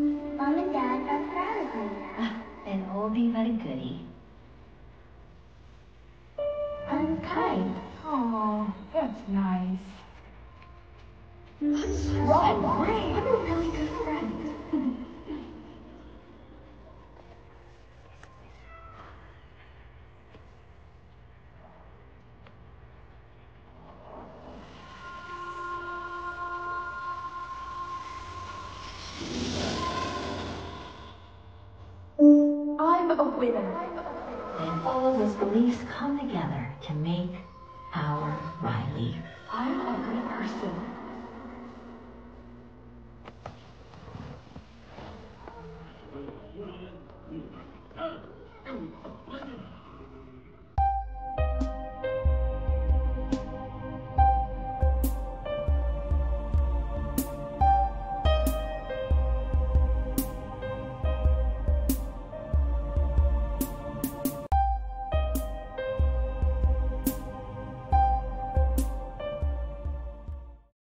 Mom and Dad are proud of me. An oldie but a goodie. I'm kind. Oh, that's nice. That's right. Great. I'm a really good friend. And all of his beliefs come together to make our Riley. I'm a good person.